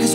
'cause